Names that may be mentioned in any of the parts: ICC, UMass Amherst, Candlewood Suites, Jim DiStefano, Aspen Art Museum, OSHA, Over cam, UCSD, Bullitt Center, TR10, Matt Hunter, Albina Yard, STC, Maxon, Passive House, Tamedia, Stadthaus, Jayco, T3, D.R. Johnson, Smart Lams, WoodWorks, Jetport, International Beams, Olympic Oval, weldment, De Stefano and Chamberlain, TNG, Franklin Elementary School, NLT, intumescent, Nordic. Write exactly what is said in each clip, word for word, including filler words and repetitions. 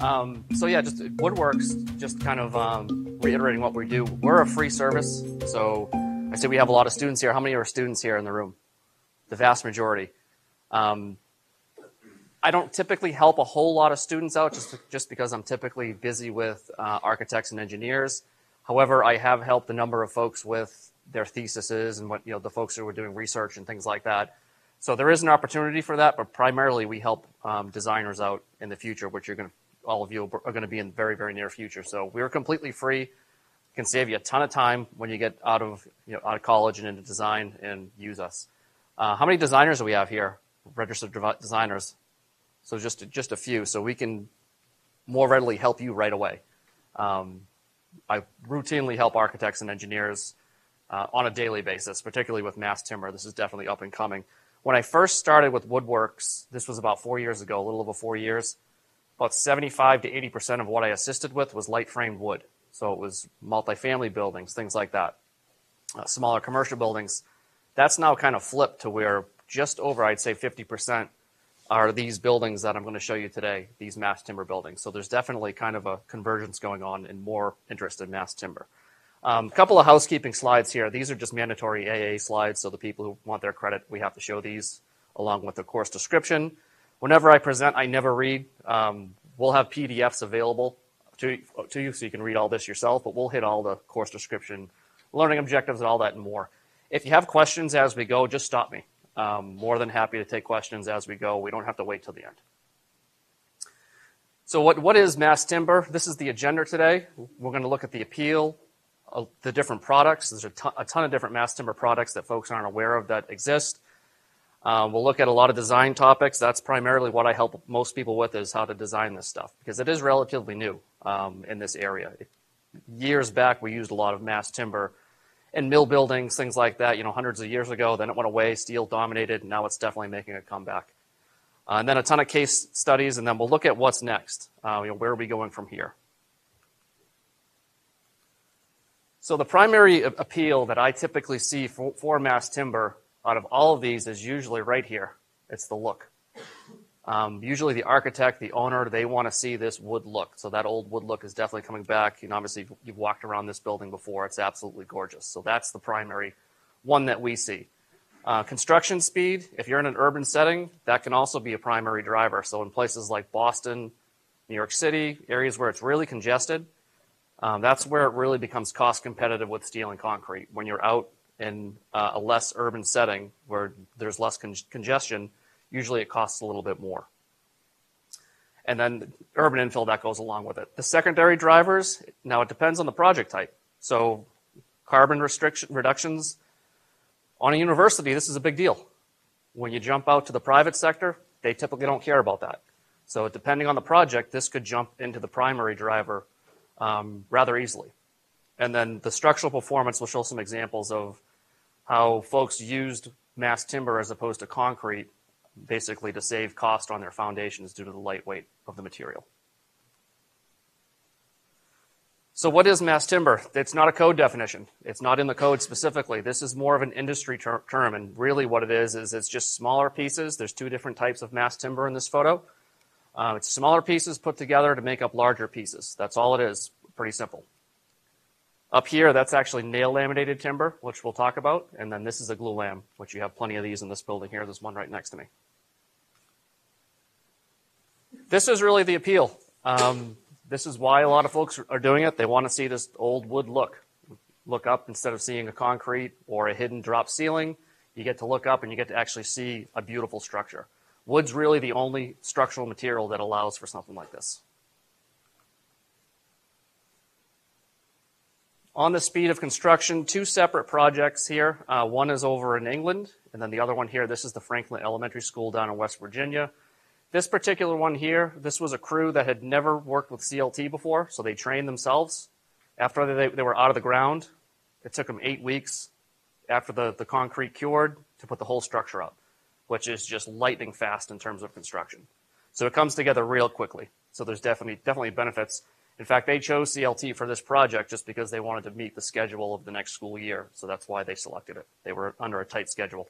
Um, so yeah, just WoodWorks, just kind of um, reiterating what we do. We're a free service. So I say we have a lot of students here. How many are students here in the room? The vast majority. Um, I don't typically help a whole lot of students out just, just because I'm typically busy with uh, architects and engineers. However, I have helped a number of folks with their theses and what, you know, the folks who are doing research and things like that. So there is an opportunity for that, but primarily we help um, designers out in the future, which you're going to, all of you are going to be in very, very near future. So we're completely free. Can save you a ton of time when you get out of, you know, out of college and into design, and use us. Uh, how many designers do we have here? Registered designers. So just, just a few. So we can more readily help you right away. Um, I routinely help architects and engineers uh, on a daily basis, particularly with mass timber. This is definitely up and coming. When I first started with WoodWorks, this was about four years ago, a little over four years, about seventy-five to eighty percent of what I assisted with was light framed wood. So it was multifamily buildings, things like that, uh, smaller commercial buildings. That's now kind of flipped to where just over, I'd say fifty percent are these buildings that I'm going to show you today, these mass timber buildings. So there's definitely kind of a convergence going on and more interest in mass timber. A um, couple of housekeeping slides here. These are just mandatory A A slides, so the people who want their credit, we have to show these along with the course description. Whenever I present, I never read. Um, we'll have P D Fs available to, to you so you can read all this yourself, but we'll hit all the course description, learning objectives, and all that and more. If you have questions as we go, just stop me. Um, more than happy to take questions as we go. We don't have to wait till the end. So what, what is mass timber? This is the agenda today. We're going to look at the appeal, uh, the different products. There's a ton, a ton of different mass timber products that folks aren't aware of that exist. Uh, we'll look at a lot of design topics. That's primarily what I help most people with, is how to design this stuff, because it is relatively new um, in this area. It, years back, we used a lot of mass timber and mill buildings, things like that, you know, hundreds of years ago. Then it went away, steel dominated, and now it's definitely making a comeback. Uh, and then a ton of case studies, and then we'll look at what's next. Uh, you know, where are we going from here? So the primary appeal that I typically see for, for mass timber out of all of these is usually right here. It's the look. Um, usually the architect, the owner, they want to see this wood look. So that old wood look is definitely coming back. You know, obviously you've, you've walked around this building before. It's absolutely gorgeous. So that's the primary one that we see. Uh, construction speed, if you're in an urban setting, that can also be a primary driver. So in places like Boston, New York City, areas where it's really congested, um, that's where it really becomes cost competitive with steel and concrete. When you're out in uh, a less urban setting where there's less con congestion, usually it costs a little bit more. And then urban infill, that goes along with it. The secondary drivers, now it depends on the project type. So carbon restriction reductions, on a university, this is a big deal. When you jump out to the private sector, they typically don't care about that. So depending on the project, this could jump into the primary driver um, rather easily. And then the structural performance, will show some examples of how folks used mass timber as opposed to concrete, basically to save cost on their foundations due to the light weight of the material. So what is mass timber? It's not a code definition. It's not in the code specifically. This is more of an industry ter term, and really what it is is it's just smaller pieces. There's two different types of mass timber in this photo. Uh, it's smaller pieces put together to make up larger pieces. That's all it is, pretty simple. Up here, that's actually nail laminated timber, which we'll talk about. And then this is a glue lam, which you have plenty of these in this building here. There's one right next to me. This is really the appeal. Um, this is why a lot of folks are doing it. They want to see this old wood look. Look up instead of seeing a concrete or a hidden drop ceiling. You get to look up and you get to actually see a beautiful structure. Wood's really the only structural material that allows for something like this. On the speed of construction, two separate projects here. Uh, one is over in England, and then the other one here, this is the Franklin Elementary School down in West Virginia. This particular one here, this was a crew that had never worked with C L T before, so they trained themselves. After they, they were out of the ground, it took them eight weeks after the, the concrete cured to put the whole structure up, which is just lightning fast in terms of construction. So it comes together real quickly. So there's definitely, definitely benefits. In fact, they chose C L T for this project just because they wanted to meet the schedule of the next school year. So that's why they selected it. They were under a tight schedule.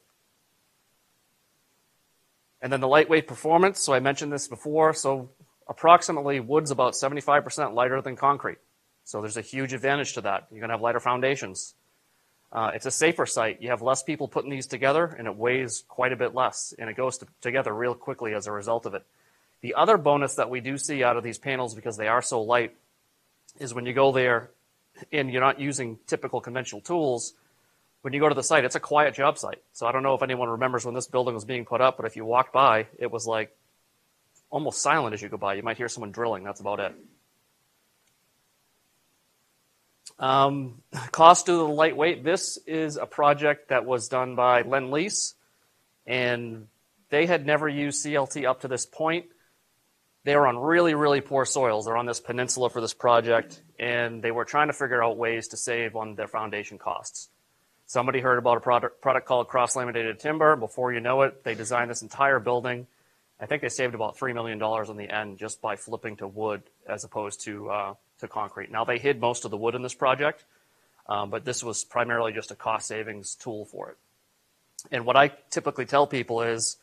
And then the lightweight performance. So I mentioned this before. So approximately wood's about seventy-five percent lighter than concrete. So there's a huge advantage to that. You're going to have lighter foundations. Uh, it's a safer site. You have less people putting these together, and it weighs quite a bit less, and it goes to, together real quickly as a result of it. The other bonus that we do see out of these panels, because they are so light, is when you go there and you're not using typical conventional tools, when you go to the site, it's a quiet job site. So I don't know if anyone remembers when this building was being put up, but if you walked by, it was like almost silent as you go by. You might hear someone drilling. That's about it. Um, cost due to the lightweight. This is a project that was done by Lend Lease, and they had never used C L T up to this point. They were on really, really poor soils. They're on this peninsula for this project, and they were trying to figure out ways to save on their foundation costs. Somebody heard about a product, product called cross-laminated timber. Before you know it, they designed this entire building. I think they saved about three million dollars in the end just by flipping to wood as opposed to uh, to concrete. Now, they hid most of the wood in this project, um, but this was primarily just a cost savings tool for it. And what I typically tell people is,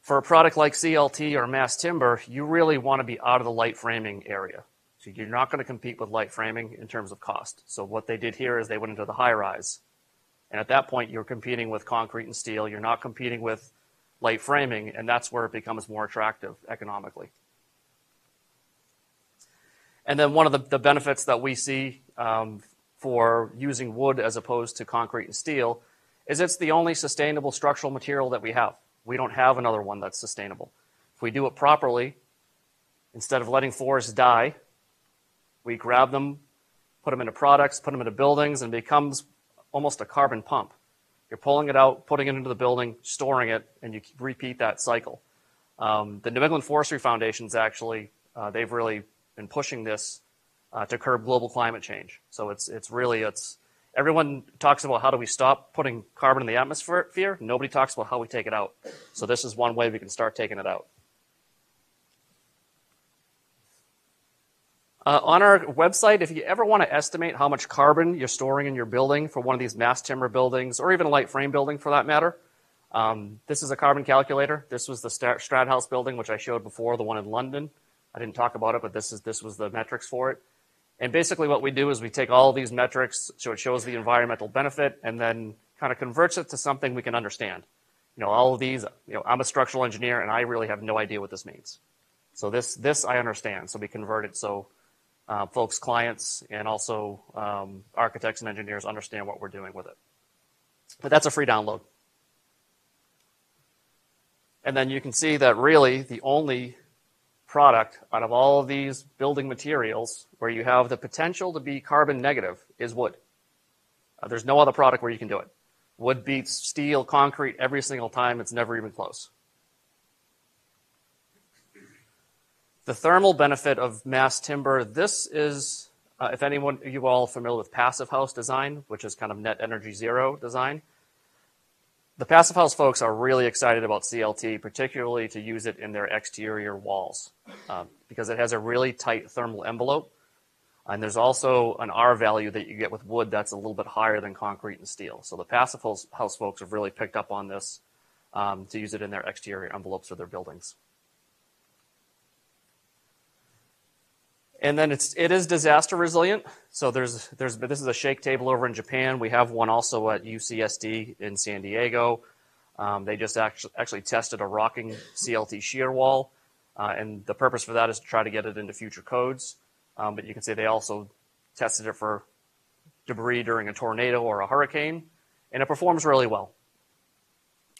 for a product like C L T or mass timber, you really want to be out of the light framing area. So you're not going to compete with light framing in terms of cost. So what they did here is they went into the high rise. And at that point, you're competing with concrete and steel. You're not competing with light framing, and that's where it becomes more attractive economically. And then one of the, the benefits that we see um, for using wood as opposed to concrete and steel is it's the only sustainable structural material that we have. We don't have another one that's sustainable. If we do it properly, instead of letting forests die, we grab them, put them into products, put them into buildings, and it becomes almost a carbon pump. You're pulling it out, putting it into the building, storing it, and you repeat that cycle. Um, the New England Forestry Foundation's actually, uh, they've really been pushing this uh, to curb global climate change. So it's, it's really, it's, everyone talks about how do we stop putting carbon in the atmosphere. Nobody talks about how we take it out. So this is one way we can start taking it out. Uh, on our website, if you ever want to estimate how much carbon you're storing in your building for one of these mass timber buildings, or even a light frame building for that matter, um, this is a carbon calculator. This was the Stadthaus building, which I showed before, the one in London. I didn't talk about it, but this is this was the metrics for it. And basically what we do is we take all these metrics, so it shows the environmental benefit, and then kind of converts it to something we can understand. You know, all of these, you know, I'm a structural engineer, and I really have no idea what this means. So this, this I understand, so we convert it so Uh, folks, clients, and also um, architects and engineers understand what we're doing with it. But that's a free download. And then you can see that really the only product out of all of these building materials where you have the potential to be carbon negative is wood. Uh, there's no other product where you can do it. Wood beats steel, concrete every single time. It's never even close. The thermal benefit of mass timber, this is, uh, if anyone, you all are familiar with Passive House design, which is kind of net energy zero design. The Passive House folks are really excited about C L T, particularly to use it in their exterior walls, uh, because it has a really tight thermal envelope. And there's also an R value that you get with wood that's a little bit higher than concrete and steel. So the Passive House folks have really picked up on this um, to use it in their exterior envelopes of their buildings. And then it's, it is disaster resilient. So there's, there's, this is a shake table over in Japan. We have one also at U C S D in San Diego. Um, they just actually, actually tested a rocking C L T shear wall. Uh, and the purpose for that is to try to get it into future codes. Um, but you can see they also tested it for debris during a tornado or a hurricane. And it performs really well.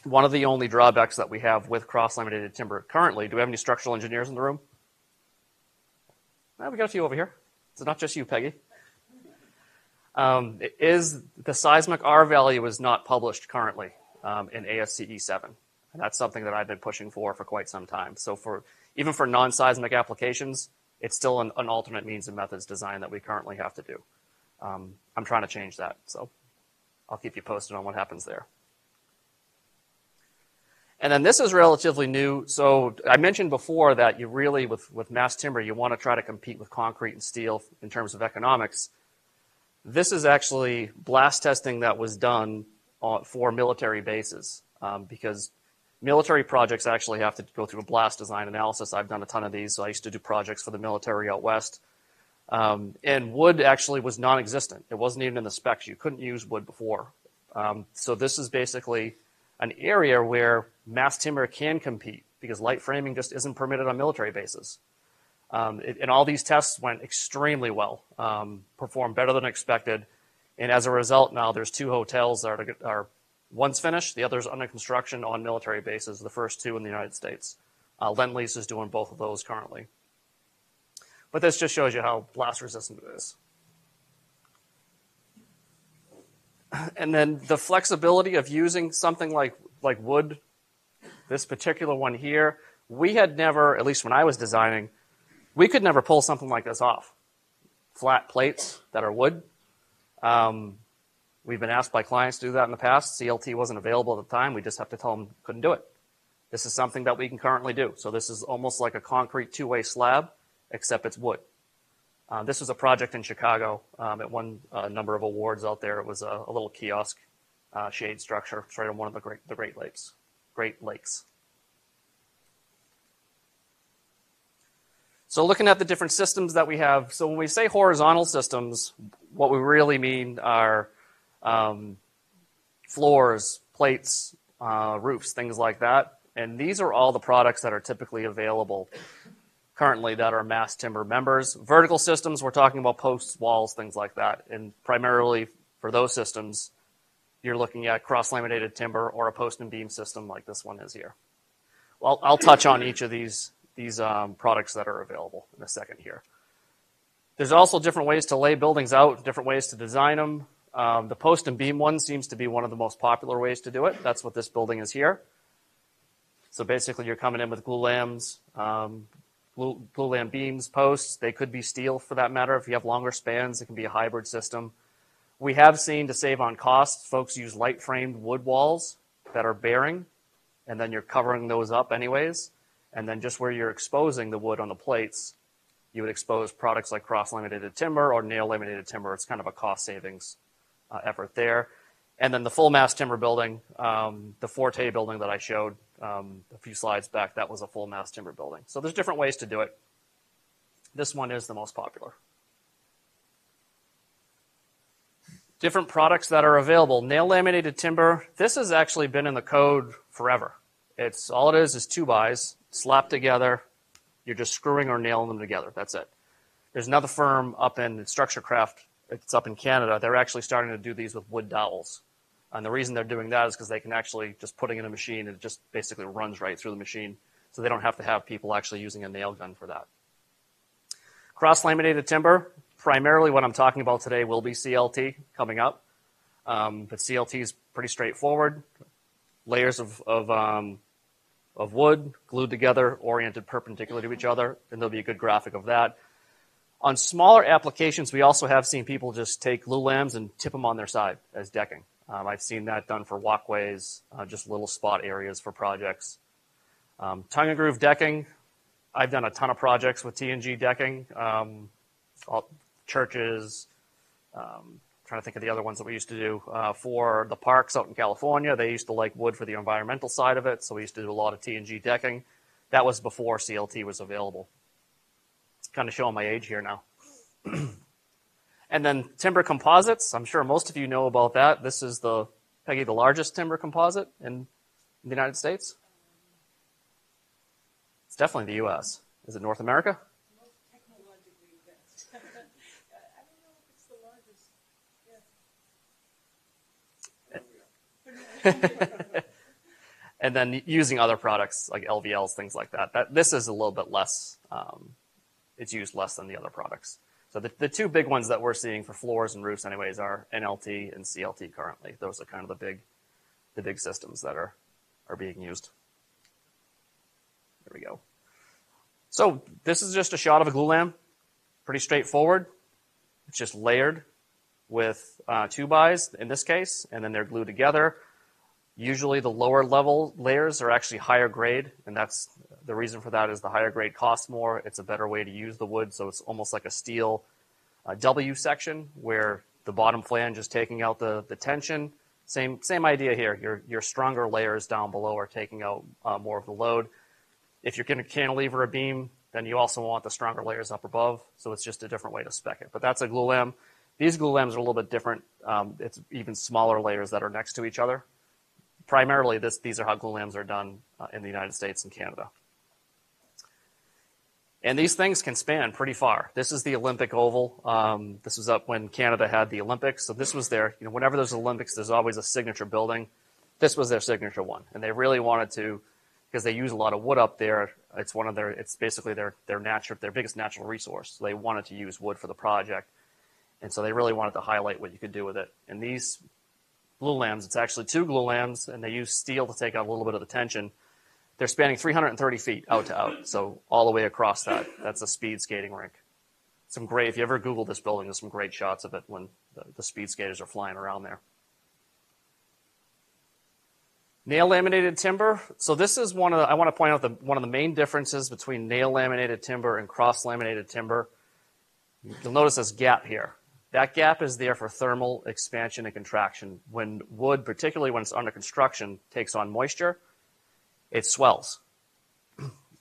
One of the only drawbacks that we have with cross-laminated timber currently, do we have any structural engineers in the room? Well, we got a few over here. It's not just you, Peggy. Um, it is the seismic R value is not published currently um, in A S C E seven. And that's something that I've been pushing for for quite some time. So for even for non-seismic applications, it's still an, an alternate means and methods design that we currently have to do. Um, I'm trying to change that, so I'll keep you posted on what happens there. And then this is relatively new. So I mentioned before that you really, with, with mass timber, you want to try to compete with concrete and steel in terms of economics. This is actually blast testing that was done for military bases um, because Military projects actually have to go through a blast design analysis. I've done a ton of these. So I used to do projects for the military out west. Um, and wood actually was non-existent. It wasn't even in the specs. You couldn't use wood before. Um, so this is basically an area where mass timber can compete because light framing just isn't permitted on military bases. Um, it, and all these tests went extremely well, um, performed better than expected. And as a result, now there's two hotels that are, are one's finished, the other's under construction on military bases, the first two in the United States. Uh, Lend Lease is doing both of those currently. But this just shows you how blast resistant it is. And then the flexibility of using something like, like wood, this particular one here, we had never, at least when I was designing, we could never pull something like this off. Flat plates that are wood. Um, we've been asked by clients to do that in the past. C L T wasn't available at the time. We just have to tell them couldn't do it. This is something that we can currently do. So this is almost like a concrete two-way slab, except it's wood. Uh, this was a project in Chicago. Um, it won a number of awards out there. It was a, a little kiosk uh, shade structure. It's right on one of the Great, the Great Lakes. Great Lakes. So looking at the different systems that we have, so when we say horizontal systems, what we really mean are um, floors, plates, uh, roofs, things like that. And these are all the products that are typically available currently that are mass timber members. Vertical systems, we're talking about posts, walls, things like that. And primarily for those systems, you're looking at cross-laminated timber or a post and beam system like this one is here. Well, I'll touch on each of these, these um, products that are available in a second here. There's also different ways to lay buildings out, different ways to design them. Um, the post and beam one seems to be one of the most popular ways to do it. That's what this building is here. So basically you're coming in with glue lams, um, Blue, blue lam beams, posts, they could be steel for that matter. If you have longer spans, it can be a hybrid system. We have seen, to save on costs, folks use light framed wood walls that are bearing, and then you're covering those up anyways. And then just where you're exposing the wood on the plates, you would expose products like cross-laminated timber or nail laminated timber. It's kind of a cost savings uh, effort there. And then the full mass timber building, um, the Forte building that I showed um, a few slides back, that was a full mass timber building. So there's different ways to do it. This one is the most popular. Different products that are available. Nail laminated timber, this has actually been in the code forever. It's all it is is two buys, slapped together. You're just screwing or nailing them together, that's it. There's another firm up in Structure Craft, it's up in Canada, they're actually starting to do these with wood dowels. And the reason they're doing that is because they can actually just put it in a machine and it just basically runs right through the machine. So they don't have to have people actually using a nail gun for that. Cross-laminated timber, primarily what I'm talking about today will be C L T coming up. Um, but C L T is pretty straightforward. Layers of, of, um, of wood glued together, oriented perpendicular to each other, and there'll be a good graphic of that. On smaller applications, we also have seen people just take glue lams and tip them on their side as decking. Um, I've seen that done for walkways, uh, just little spot areas for projects. Um, tongue and groove decking, I've done a ton of projects with T N G decking, um, all, churches, um, trying to think of the other ones that we used to do. Uh, for the parks out in California, they used to like wood for the environmental side of it, so we used to do a lot of T N G decking. That was before C L T was available. It's kind of showing my age here now. And then timber composites, I'm sure most of you know about that. This is the, Peggy, the largest timber composite in the United States. It's definitely the U S Is it North America? Most technologically advanced. I don't know if it's the largest. Yeah. There we are. And then using other products like L V Ls, things like that. That this is a little bit less, um, it's used less than the other products. So the, the two big ones that we're seeing for floors and roofs anyways are N L T and C L T currently. Those are kind of the big, the big systems that are, are being used. There we go. So this is just a shot of a glue lam. Pretty straightforward. It's just layered with uh, two buys in this case, and then they're glued together. Usually the lower level layers are actually higher grade, and that's the reason for that is the higher grade costs more. It's a better way to use the wood, so it's almost like a steel uh, W section where the bottom flange is taking out the, the tension, Same, same idea here. Your, your stronger layers down below are taking out uh, more of the load. If you're going to cantilever a beam, then you also want the stronger layers up above. So it's just a different way to spec it. But that's a glue-lam. These glue-lams are a little bit different. Um, it's even smaller layers that are next to each other. Primarily, this, these are how glue-lams are done uh, in the United States and Canada. And these things can span pretty far. This is the Olympic Oval. Um, this was up when Canada had the Olympics. So this was their, you know, whenever there's Olympics, there's always a signature building. This was their signature one. And they really wanted to, because they use a lot of wood up there. It's one of their, it's basically their, their natural, their biggest natural resource. So they wanted to use wood for the project. And so they really wanted to highlight what you could do with it. And these glue lams, it's actually two glue lams, and they use steel to take out a little bit of the tension. They're spanning three hundred thirty feet out to out, so all the way across that. That's a speed skating rink. Some great, if you ever Google this building, there's some great shots of it when the, the speed skaters are flying around there. Nail laminated timber. So this is one of the, I want to point out the, one of the main differences between nail laminated timber and cross laminated timber. You'll notice this gap here. That gap is there for thermal expansion and contraction. When wood, particularly when it's under construction, takes on moisture, it swells.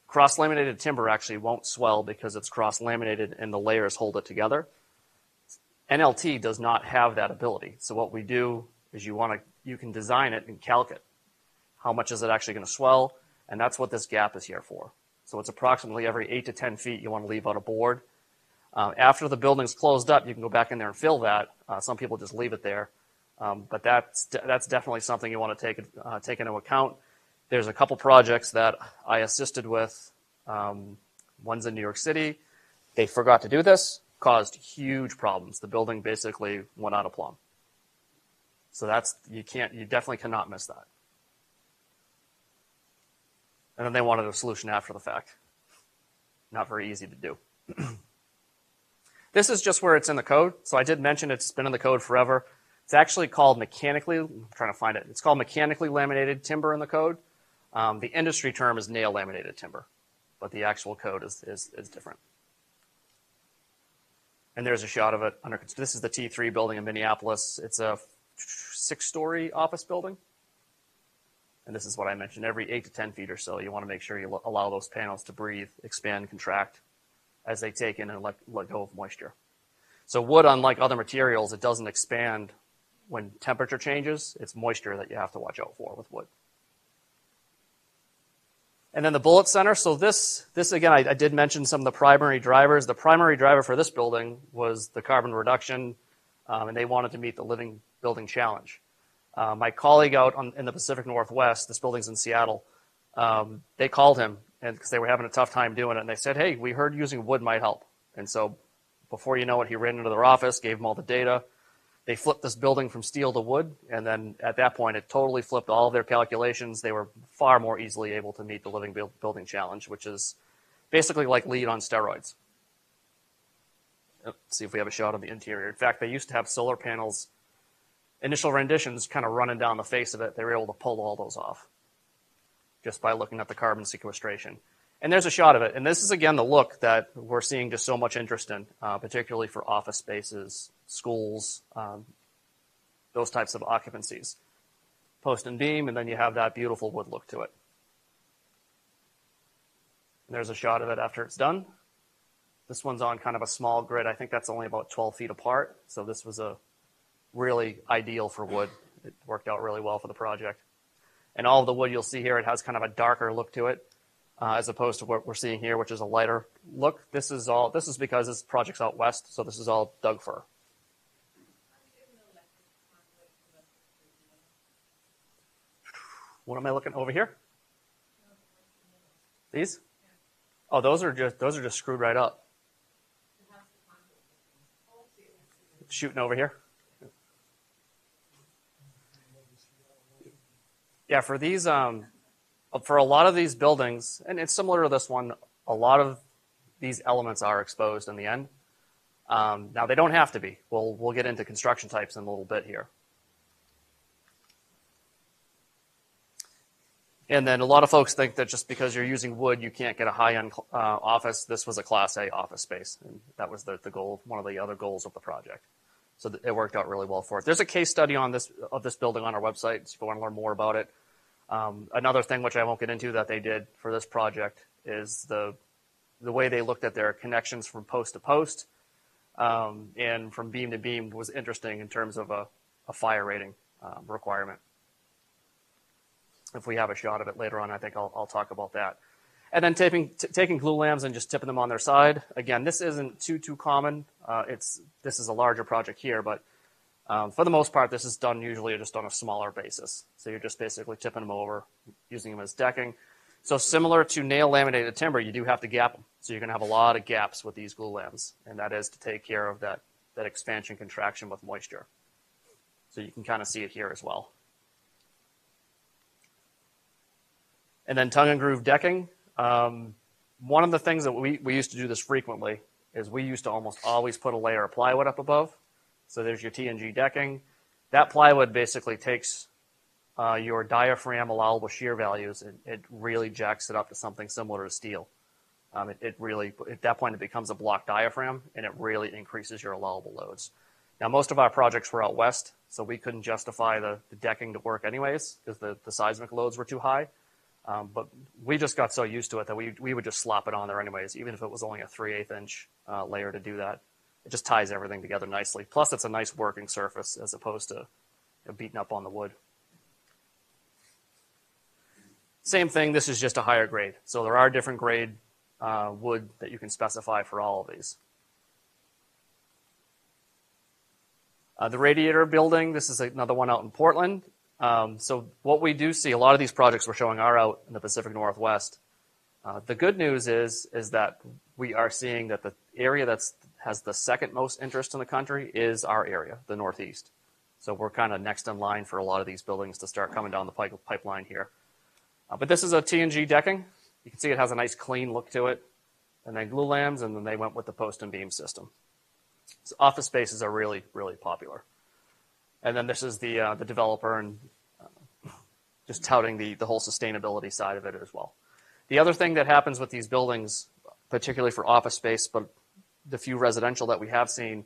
Cross-laminated timber actually won't swell because it's cross-laminated and the layers hold it together. N L T does not have that ability. So what we do is you want to, you can design it and calc it. How much is it actually going to swell? And that's what this gap is here for. So it's approximately every eight to ten feet you want to leave out a board. Uh, after the building's closed up, you can go back in there and fill that. Uh, some people just leave it there. Um, but that's, de that's definitely something you want to take, uh, take into account. There's a couple projects that I assisted with. Um, one's in New York City. They forgot to do this, caused huge problems. The building basically went out of plumb. So that's, you can't, you definitely cannot miss that. And then they wanted a solution after the fact. Not very easy to do. This is just where it's in the code. So I did mention it's been in the code forever. It's actually called mechanically, I'm trying to find it. It's called mechanically laminated timber in the code. Um, the industry term is nail laminated timber, but the actual code is, is, is different. And there's a shot of it under, this is the T three building in Minneapolis. It's a six-story office building. And this is what I mentioned, every eight to ten feet or so, you want to make sure you allow those panels to breathe, expand, contract as they take in and let, let go of moisture. So wood, unlike other materials, it doesn't expand when temperature changes. It's moisture that you have to watch out for with wood. And then the Bullitt Center. So this, this again, I, I did mention some of the primary drivers. The primary driver for this building was the carbon reduction, um, and they wanted to meet the living building challenge. Uh, my colleague out on, in the Pacific Northwest, this building's in Seattle, um, they called him because they were having a tough time doing it, and they said, hey, we heard using wood might help. And so before you know it, he ran into their office, gave them all the data. They flipped this building from steel to wood, and then at that point, it totally flipped all of their calculations. They were far more easily able to meet the living building challenge, which is basically like lead on steroids. Let's see if we have a shot of the interior. In fact, they used to have solar panels, initial renditions kind of running down the face of it. They were able to pull all those off just by looking at the carbon sequestration. And there's a shot of it. And this is, again, the look that we're seeing just so much interest in, uh, particularly for office spaces, schools, um, those types of occupancies. Post and beam, and then you have that beautiful wood look to it. And there's a shot of it after it's done. This one's on kind of a small grid. I think that's only about twelve feet apart. So this was a really ideal for wood. It worked out really well for the project. And all of the wood you'll see here, it has kind of a darker look to it. Uh, as opposed to what we're seeing here, which is a lighter look. This is all, this is because this project's out west, so this is all Doug fir. What am I looking over here? These? Oh, those are just, those are just screwed right up. Shooting over here. Yeah, for these, um, for a lot of these buildings, and it's similar to this one, a lot of these elements are exposed in the end. Um, now, they don't have to be. We'll, we'll get into construction types in a little bit here. And then a lot of folks think that just because you're using wood, you can't get a high-end uh, office. This was a Class A office space, and that was the, the goal, one of the other goals of the project. So it worked out really well for it. There's a case study on this of this building on our website, so if you want to learn more about it. Um, another thing, which I won't get into, that they did for this project is the the way they looked at their connections from post to post um, and from beam to beam was interesting in terms of a, a fire rating um, requirement. If we have a shot of it later on, I think I'll, I'll talk about that. And then taping, t taking glue lams and just tipping them on their side. Again, this isn't too, too common. Uh, it's, this is a larger project here, but um, for the most part, this is done usually just on a smaller basis. So you're just basically tipping them over, using them as decking. So similar to nail laminated timber, you do have to gap them. So you're gonna have a lot of gaps with these glue lams, and that is to take care of that, that expansion contraction with moisture. So you can kind of see it here as well. And then tongue and groove decking. Um, one of the things that we, we used to do this frequently is we used to almost always put a layer of plywood up above. So there's your T N G decking. That plywood basically takes uh, your diaphragm allowable shear values and it really jacks it up to something similar to steel. Um, it, it really, at that point, it becomes a block diaphragm and it really increases your allowable loads. Now, most of our projects were out west, so we couldn't justify the, the decking to work anyways because the, the seismic loads were too high. Um, but we just got so used to it that we, we would just slop it on there anyways, even if it was only a three eighths inch uh, layer to do that. It just ties everything together nicely. Plus, it's a nice working surface as opposed to you know, beating up on the wood. Same thing, this is just a higher grade. So there are different grade uh, wood that you can specify for all of these. Uh, the radiator building, this is another one out in Portland. Um, so what we do see, a lot of these projects we're showing are out in the Pacific Northwest. Uh, the good news is, is that we are seeing that the area that has the second most interest in the country is our area, the Northeast. So we're kind of next in line for a lot of these buildings to start coming down the pipe, pipeline here. Uh, but this is a T N G decking. You can see it has a nice clean look to it. And then glue lams, and then they went with the post and beam system. So office spaces are really, really popular. And then this is the uh, the developer and uh, just touting the, the whole sustainability side of it as well. The other thing that happens with these buildings, particularly for office space, but the few residential that we have seen,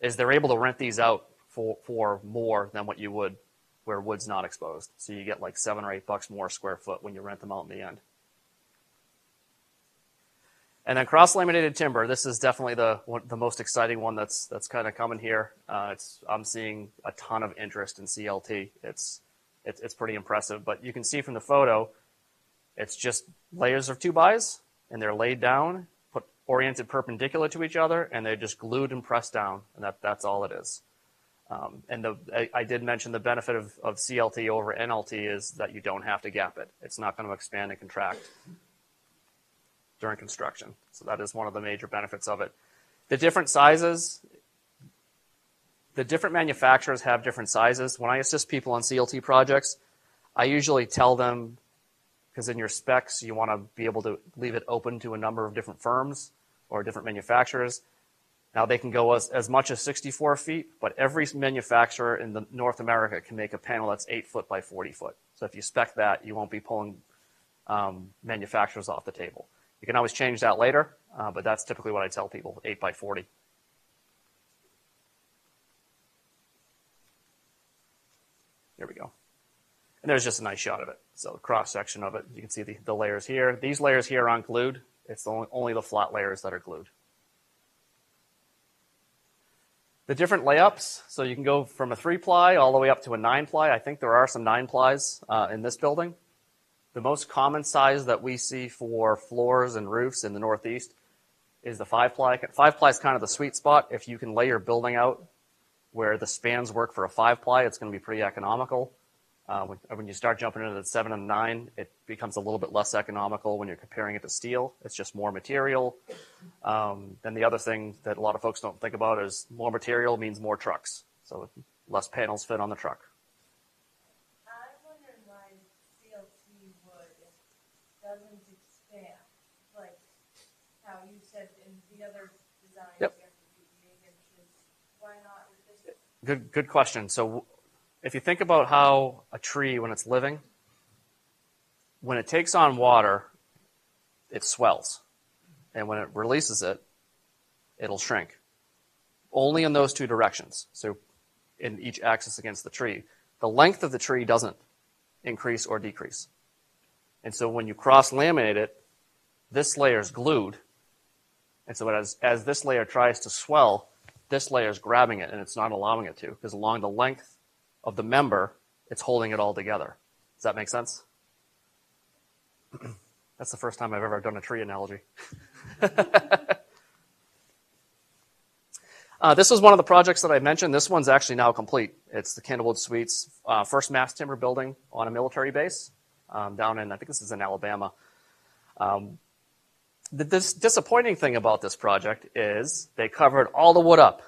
is they're able to rent these out for, for more than what you would where wood's not exposed. So you get like seven or eight bucks more square foot when you rent them out in the end. And then cross-laminated timber. This is definitely the one, the most exciting one that's that's kind of coming here. Uh, it's I'm seeing a ton of interest in C L T. It's, it's it's pretty impressive. But you can see from the photo, it's just layers of two bys, and they're laid down, put oriented perpendicular to each other, and they're just glued and pressed down, and that that's all it is. Um, and the I, I did mention the benefit of of C L T over N L T is that you don't have to gap it. It's not going to expand and contract during construction. So that is one of the major benefits of it. The different sizes, the different manufacturers have different sizes. When I assist people on C L T projects, I usually tell them, because in your specs, you want to be able to leave it open to a number of different firms or different manufacturers. Now they can go as, as much as sixty-four feet, but every manufacturer in the North America can make a panel that's eight foot by forty foot. So if you spec that, you won't be pulling um, manufacturers off the table. You can always change that later, uh, but that's typically what I tell people, eight by forty. There we go. And there's just a nice shot of it. So the cross-section of it, you can see the, the layers here. These layers here aren't glued. It's the only, only the flat layers that are glued. The different layups, so you can go from a three ply all the way up to a nine ply. I think there are some nine plies uh, in this building. The most common size that we see for floors and roofs in the Northeast is the five ply. Five ply is kind of the sweet spot. If you can lay your building out where the spans work for a five ply, it's going to be pretty economical. Uh, when, when you start jumping into the seven and nine, it becomes a little bit less economical when you're comparing it to steel. It's just more material. Um, then the other thing that a lot of folks don't think about is more material means more trucks. So less panels fit on the truck. Yep. Good, good question. So if you think about how a tree, when it's living, when it takes on water, it swells. And when it releases it, it'll shrink. only in those two directions, so in each axis against the tree. The length of the tree doesn't increase or decrease. And so when you cross-laminate it, this layer is glued. And so as, as this layer tries to swell, this layer is grabbing it and it's not allowing it to, because along the length of the member, it's holding it all together. Does that make sense? That's the first time I've ever done a tree analogy. uh, this was one of the projects that I mentioned. This one's actually now complete. It's the Candlewood Suites, uh, first mass timber building on a military base um, down in, I think this is in Alabama. Um, the dis disappointing thing about this project is they covered all the wood up.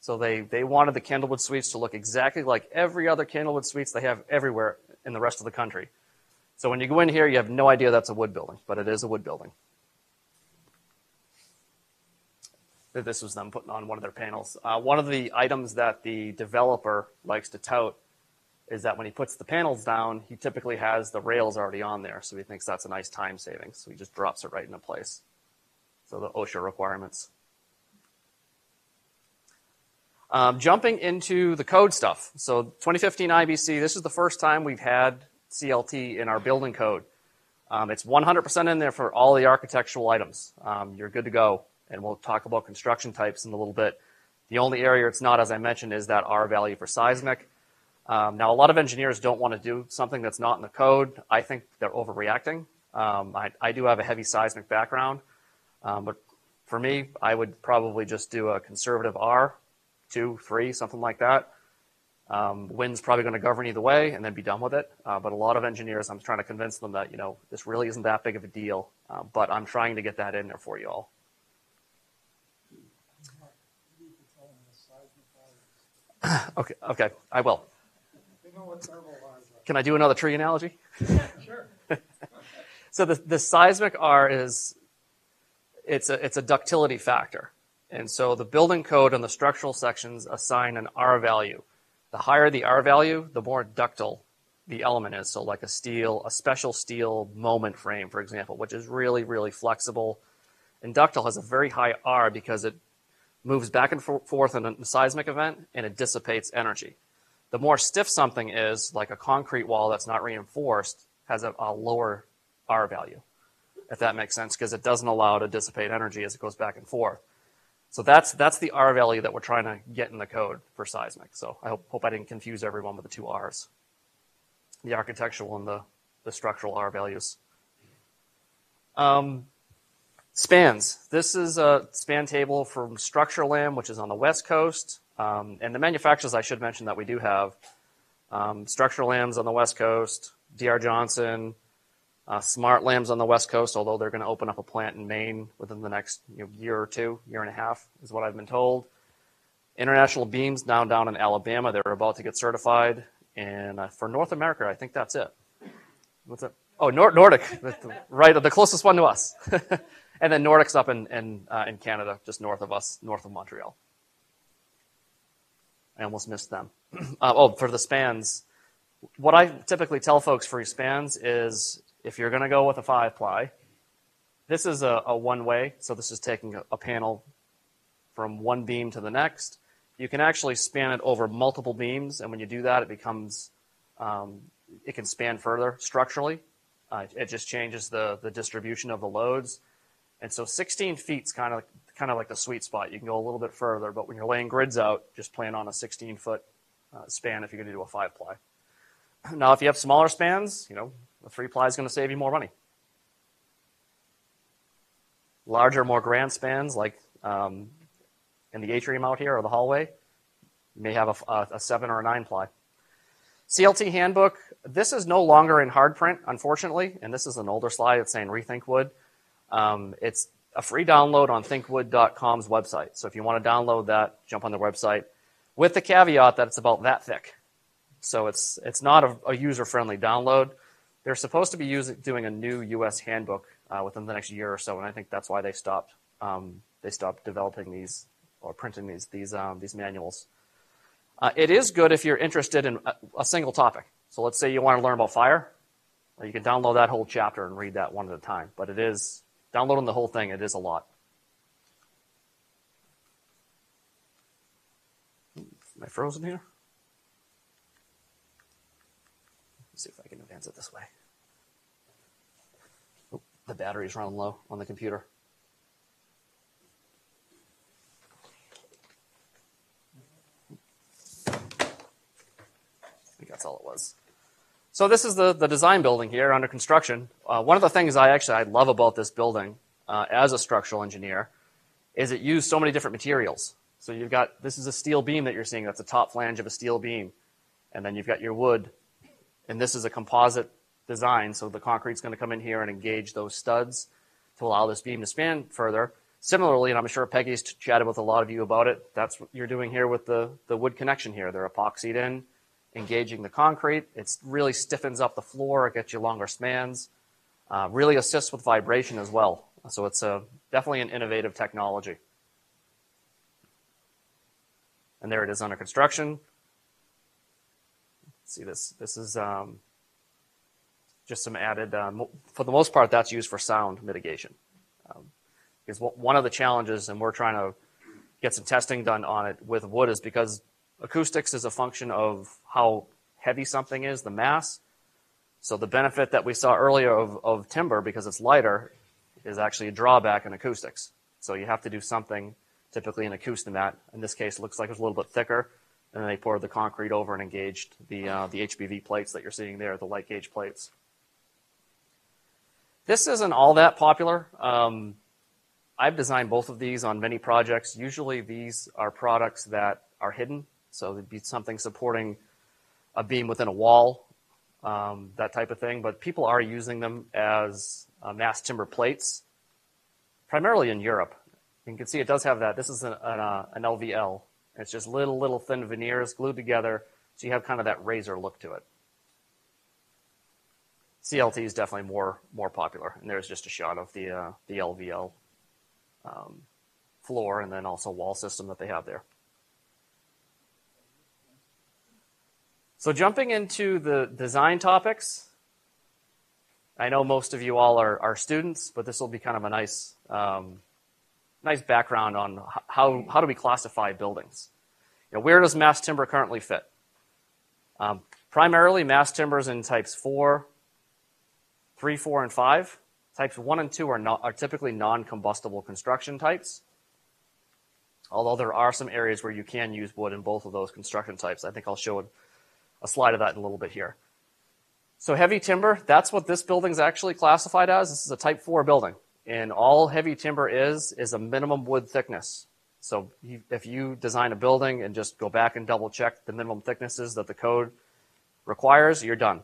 So they, they wanted the Candlewood Suites to look exactly like every other Candlewood Suites they have everywhere in the rest of the country. So when you go in here, you have no idea that's a wood building, but it is a wood building. This was them putting on one of their panels. Uh, one of the items that the developer likes to tout is that when he puts the panels down, he typically has the rails already on there, so he thinks that's a nice time saving, so he just drops it right into place. So the OSHA requirements. Um, jumping into the code stuff. So twenty fifteen I B C, this is the first time we've had C L T in our building code. Um, it's one hundred percent in there for all the architectural items. Um, you're good to go, and we'll talk about construction types in a little bit. The only area it's not, as I mentioned, is that R value for seismic. Um, now, a lot of engineers don't want to do something that's not in the code. I think they're overreacting. Um, I, I do have a heavy seismic background, um, but for me, I would probably just do a conservative R, two, three, something like that. Um, wind's probably going to govern either way and then be done with it. Uh, but a lot of engineers, I'm trying to convince them that, you know, this really isn't that big of a deal, uh, but I'm trying to get that in there for you all. okay, okay, I will. Can I do another tree analogy? Sure. So the, the seismic R is, it's a, it's a ductility factor. And so the building code and the structural sections assign an R value. The higher the R value, the more ductile the element is. So like a steel, a special steel moment frame, for example, which is really, really flexible. And ductile has a very high R because it moves back and forth in a seismic event and it dissipates energy. The more stiff something is, like a concrete wall that's not reinforced, has a, a lower R value, if that makes sense, because it doesn't allow it to dissipate energy as it goes back and forth. So that's that's the R value that we're trying to get in the code for seismic. So I hope, hope I didn't confuse everyone with the two R's, the architectural and the, the structural R values. Um, spans. This is a span table from StructureLam, which is on the West Coast. Um, and the manufacturers I should mention that we do have, um, StructureLam's on the West Coast, D R Johnson, Uh, Smart Lams on the West Coast, although they're going to open up a plant in Maine within the next you know, year or two, year and a half is what I've been told. International Beams down down in Alabama, they're about to get certified. And uh, for North America, I think that's it. What's it? Oh, Nord Nordic, the, the, right, the closest one to us. And then Nordic's up in, in, uh, in Canada, just north of us, north of Montreal. I almost missed them. Uh, oh, for the spans, what I typically tell folks for spans is, if you're going to go with a five ply, this is a, a one-way, so this is taking a, a panel from one beam to the next. You can actually span it over multiple beams, and when you do that, it becomes, um, it can span further structurally. Uh, it just changes the, the distribution of the loads. And so sixteen feet is kind of, kind of like the sweet spot. You can go a little bit further, but when you're laying grids out, just plan on a sixteen-foot uh, span if you're going to do a five ply. Now, if you have smaller spans, you know, the three ply is going to save you more money. Larger, more grand spans, like um, in the atrium out here or the hallway, you may have a, a seven or a nine ply. C L T handbook, this is no longer in hard print, unfortunately, and this is an older slide. It's saying Rethink Wood. Um, it's a free download on think wood dot com's website. So if you want to download that, jump on their website, with the caveat that it's about that thick. So it's, it's not a, a user-friendly download. They're supposed to be using, doing a new U S handbook uh, within the next year or so, and I think that's why they stopped um, they stopped developing these or printing these these um, these manuals. Uh, it is good if you're interested in a, a single topic. So let's say you want to learn about fire, well, you can download that whole chapter and read that one at a time. But it is downloading the whole thing. It is a lot. Am I frozen here? Let's see if I can advance it this way. Oh, the battery's running low on the computer. I think that's all it was. So this is the, the design building here under construction. Uh, one of the things I actually I love about this building uh, as a structural engineer is it used so many different materials. So you've got, this is a steel beam that you're seeing. That's the top flange of a steel beam. And then you've got your wood. And this is a composite design. So the concrete's going to come in here and engage those studs to allow this beam to span further. Similarly, and I'm sure Peggy's chatted with a lot of you about it, that's what you're doing here with the, the wood connection here. They're epoxied in, engaging the concrete. It really stiffens up the floor. It gets you longer spans. Uh, really assists with vibration as well. So it's a, definitely an innovative technology. And there it is under construction. Let's see this. This is um, just some added, um, for the most part, that's used for sound mitigation. Um, because one of the challenges, and we're trying to get some testing done on it with wood, is because acoustics is a function of how heavy something is, the mass. So the benefit that we saw earlier of, of timber, because it's lighter, is actually a drawback in acoustics. So you have to do something, typically an acoustomat. In this case, it looks like it's a little bit thicker. And then they poured the concrete over and engaged the, uh, the H B V plates that you're seeing there, the light gauge plates. This isn't all that popular. Um, I've designed both of these on many projects. Usually these are products that are hidden. So it'd be something supporting a beam within a wall, um, that type of thing. But people are using them as uh, mass timber plates, primarily in Europe. You can see it does have that. This is an, an, uh, an L V L. It's just little, little thin veneers glued together, so you have kind of that razor look to it. C L T is definitely more, more popular, and there's just a shot of the, uh, the L V L um, floor and then also wall system that they have there. So jumping into the design topics, I know most of you all are, are students, but this will be kind of a nice, um, nice background on how, how do we classify buildings. You know, where does mass timber currently fit? Um, primarily, mass timber is in types four, three, four, and five. Types one and two are, not, are typically non-combustible construction types, although there are some areas where you can use wood in both of those construction types. I think I'll show it. A slide of that in a little bit here. So heavy timber, that's what this building's actually classified as. This is a type four building. And all heavy timber is, is a minimum wood thickness. So if you design a building and just go back and double check the minimum thicknesses that the code requires, you're done.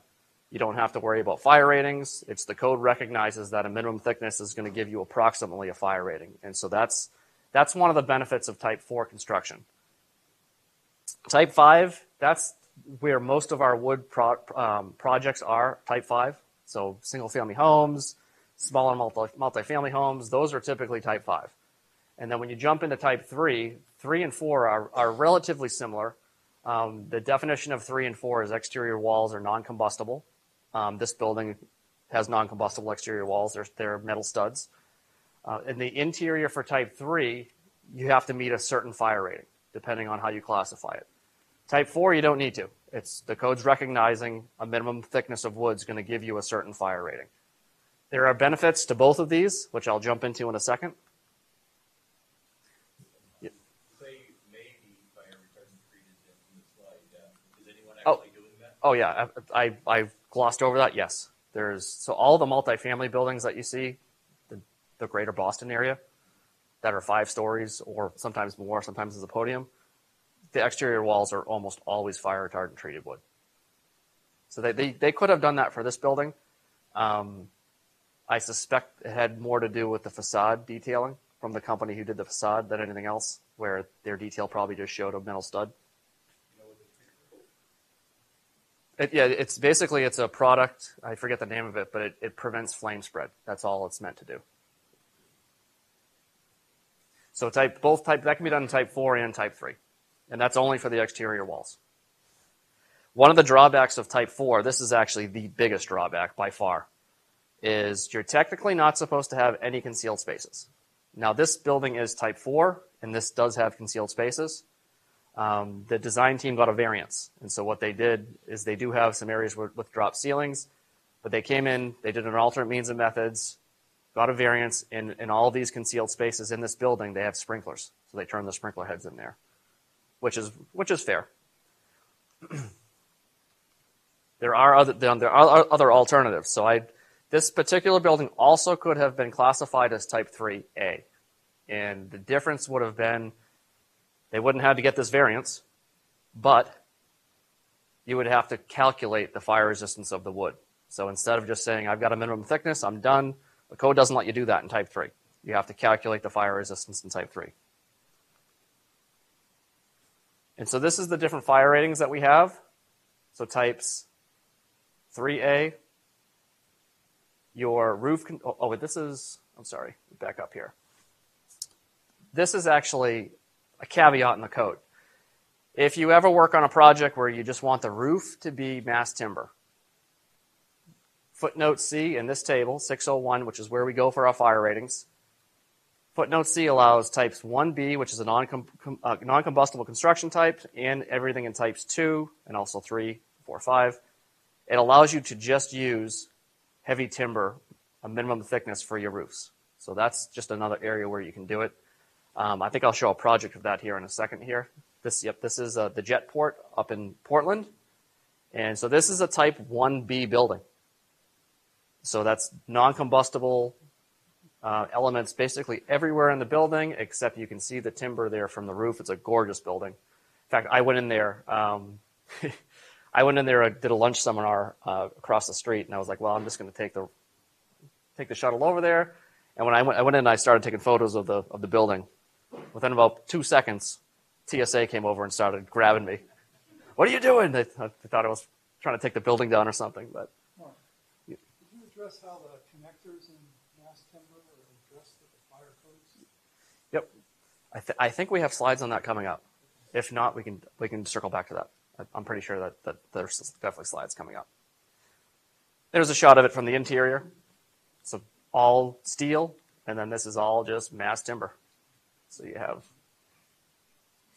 You don't have to worry about fire ratings. It's the code recognizes that a minimum thickness is going to give you approximately a fire rating. And so that's, that's one of the benefits of type four construction. Type five, that's where most of our wood pro um, projects are, type five. So single-family homes, smaller multi multifamily homes, those are typically type five. And then when you jump into type three, three and four are, are relatively similar. Um, the definition of three and four is exterior walls are non-combustible. Um, this building has non-combustible exterior walls. They're, they're metal studs. Uh, in the interior for type three, you have to meet a certain fire rating, depending on how you classify it. Type four, you don't need to. It's the code's recognizing a minimum thickness of wood is going to give you a certain fire rating. There are benefits to both of these, which I'll jump into in a second. Yeah. Say maybe fire retardant treated in the slide. Uh, is anyone actually oh. doing that? Oh yeah, I, I I glossed over that. Yes, there's so all the multifamily buildings that you see, the, the greater Boston area, that are five stories or sometimes more, sometimes as a podium. The exterior walls are almost always fire retardant treated wood. So they, they, they could have done that for this building. Um, I suspect it had more to do with the facade detailing from the company who did the facade than anything else, where their detail probably just showed a metal stud. It, yeah, it's basically, it's a product, I forget the name of it, but it, it prevents flame spread. That's all it's meant to do. So type, both type, that can be done in type four and type three. And that's only for the exterior walls. One of the drawbacks of type four, this is actually the biggest drawback by far, is you're technically not supposed to have any concealed spaces. Now this building is type four, and this does have concealed spaces. Um, the design team got a variance. And so what they did is they do have some areas with, with drop ceilings, but they came in, they did an alternate means and methods, got a variance, and in all these concealed spaces in this building, they have sprinklers. So they turn the sprinkler heads in there, which is, which is fair. There are other, there are other alternatives. So I, this particular building also could have been classified as type three A. And the difference would have been they wouldn't have to get this variance, but you would have to calculate the fire resistance of the wood. So instead of just saying, I've got a minimum thickness, I'm done, the code doesn't let you do that in type three. You have to calculate the fire resistance in type three. And so this is the different fire ratings that we have. So types three A, your roof, con oh, oh, wait, this is, I'm sorry, back up here. This is actually a caveat in the code. If you ever work on a project where you just want the roof to be mass timber, footnote C in this table, six oh one, which is where we go for our fire ratings, footnote C allows types one B, which is a non-com- uh, non-combustible construction type, and everything in types two, and also three, four, five. It allows you to just use heavy timber, a minimum thickness for your roofs. So that's just another area where you can do it. Um, I think I'll show a project of that here in a second here. This, yep, this is uh, the Jetport up in Portland. And so this is a type one B building. So that's non-combustible uh, elements basically everywhere in the building, except you can see the timber there from the roof. It's a gorgeous building. In fact, I went in there. Um, I went in there, I did a lunch seminar uh, across the street, and I was like, well, I'm just going to take the take the shuttle over there. And when I went, I went in, I started taking photos of the of the building. Within about two seconds, T S A came over and started grabbing me. What are you doing? They, th they thought I was trying to take the building down or something. But Mark, did you address how the connectors in mass timber are addressed with the fire codes? Yep, I, th I think we have slides on that coming up. If not, we can we can circle back to that. I, I'm pretty sure that, that there's definitely slides coming up. There's a shot of it from the interior. So. All steel, and then this is all just mass timber. So you have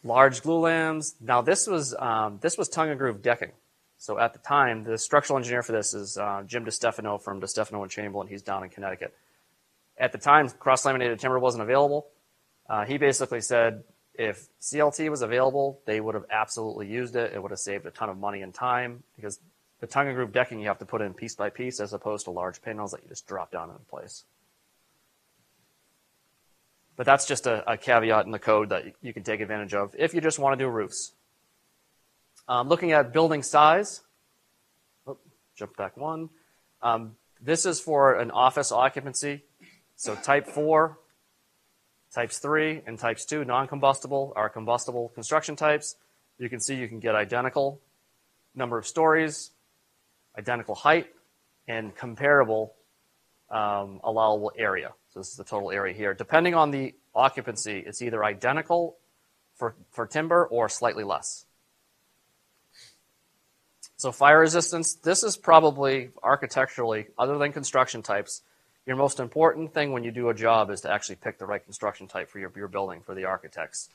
large glue lams. Now this was um, this was tongue and groove decking. So at the time, the structural engineer for this is uh, Jim DiStefano from De Stefano and Chamberlain. He's down in Connecticut. At the time, cross-laminated timber wasn't available. Uh, he basically said if C L T was available, they would have absolutely used it. It would have saved a ton of money and time, because the tongue and groove decking you have to put in piece by piece as opposed to large panels that you just drop down into place. But that's just a, a caveat in the code that you can take advantage of if you just want to do roofs. Um, looking at building size, oh, jump back one. Um, this is for an office occupancy. So type four, types three, and types two, non-combustible, are combustible construction types. You can see you can get identical number of stories, identical height, and comparable um, allowable area. So this is the total area here. Depending on the occupancy, it's either identical for, for timber or slightly less. So fire resistance, this is probably architecturally, other than construction types, your most important thing when you do a job is to actually pick the right construction type for your, your building for the architects.